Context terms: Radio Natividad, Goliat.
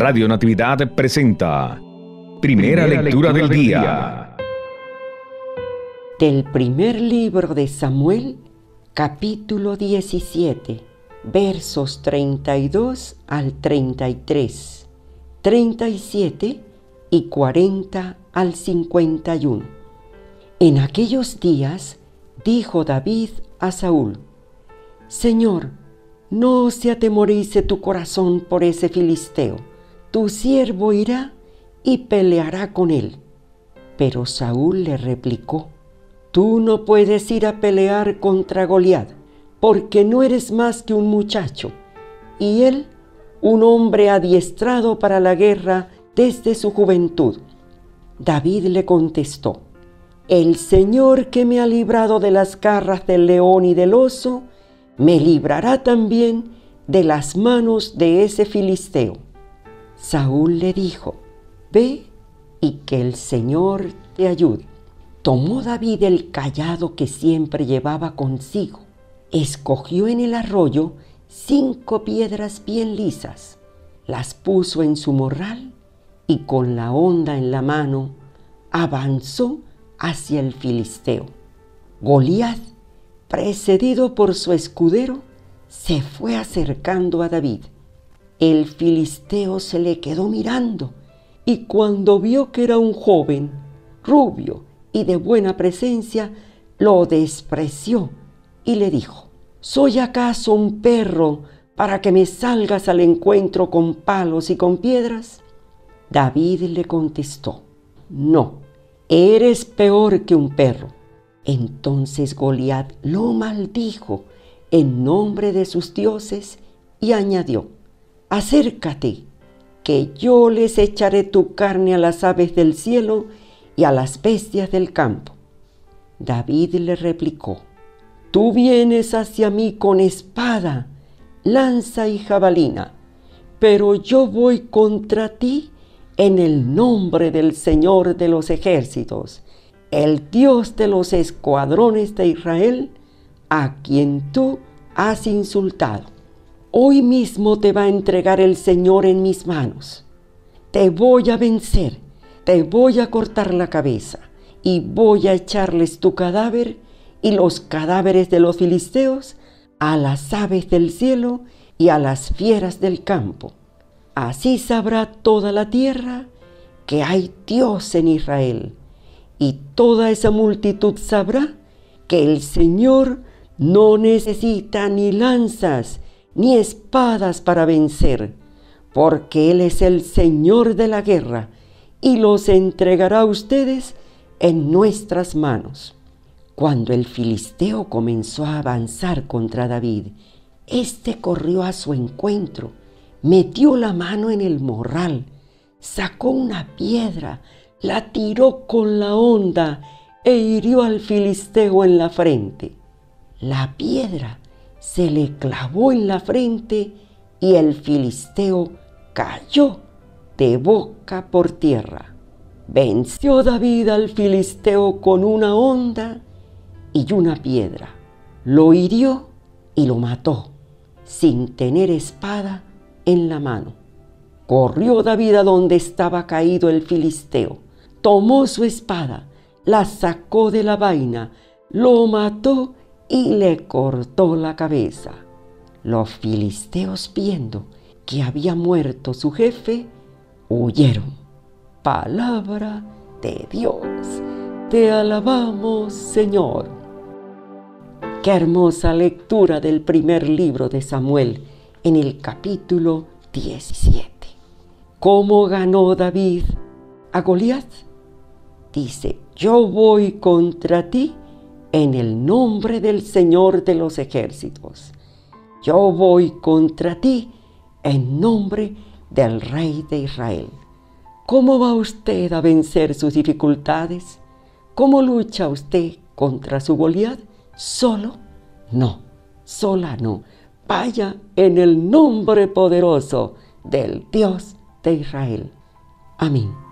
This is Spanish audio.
Radio Natividad presenta Primera Lectura del Día. Del primer libro de Samuel, capítulo 17, versos 32 al 33, 37 y 40 al 51. En aquellos días dijo David a Saúl: Señor, no se atemorice tu corazón por ese filisteo. Tu siervo irá y peleará con él. Pero Saúl le replicó: Tú no puedes ir a pelear contra Goliat, porque no eres más que un muchacho, y él, un hombre adiestrado para la guerra desde su juventud. David le contestó: El Señor, que me ha librado de las garras del león y del oso, me librará también de las manos de ese filisteo. Saúl le dijo: Ve y que el Señor te ayude. Tomó David el cayado que siempre llevaba consigo, escogió en el arroyo 5 piedras bien lisas, las puso en su morral y con la honda en la mano avanzó hacia el filisteo. Goliat, precedido por su escudero, se fue acercando a David. El filisteo se le quedó mirando, y cuando vio que era un joven, rubio y de buena presencia, lo despreció y le dijo: ¿Soy acaso un perro para que me salgas al encuentro con palos y con piedras? David le contestó: No, eres peor que un perro. Entonces Goliat lo maldijo en nombre de sus dioses y añadió: Acércate, que yo les echaré tu carne a las aves del cielo y a las bestias del campo. David le replicó: Tú vienes hacia mí con espada, lanza y jabalina, pero yo voy contra ti en el nombre del Señor de los ejércitos, el Dios de los escuadrones de Israel, a quien tú has insultado. Hoy mismo te va a entregar el Señor en mis manos. Te voy a vencer, te voy a cortar la cabeza, y voy a echarles tu cadáver y los cadáveres de los filisteos a las aves del cielo y a las fieras del campo. Así sabrá toda la tierra que hay Dios en Israel. Y toda esa multitud sabrá que el Señor no necesita ni lanzas ni espadas para vencer, porque Él es el Señor de la guerra y los entregará a ustedes en nuestras manos. Cuando el filisteo comenzó a avanzar contra David, éste corrió a su encuentro, metió la mano en el morral, sacó una piedra, la tiró con la honda e hirió al filisteo en la frente. La piedra se le clavó en la frente y el filisteo cayó de boca por tierra. Venció David al filisteo con una honda y una piedra. Lo hirió y lo mató, sin tener espada en la mano. Corrió David a donde estaba caído el filisteo. Tomó su espada, la sacó de la vaina, lo mató y le cortó la cabeza. Los filisteos, viendo que había muerto su jefe, huyeron. Palabra de Dios. Te alabamos, Señor. Qué hermosa lectura del primer libro de Samuel en el capítulo 17. ¿Cómo ganó David a Goliat? Dice: Yo voy contra ti en el nombre del Señor de los ejércitos. Yo voy contra ti en nombre del Rey de Israel. ¿Cómo va usted a vencer sus dificultades? ¿Cómo lucha usted contra su Goliat? ¿Solo? No, sola no. Vaya en el nombre poderoso del Dios de Israel. Amén.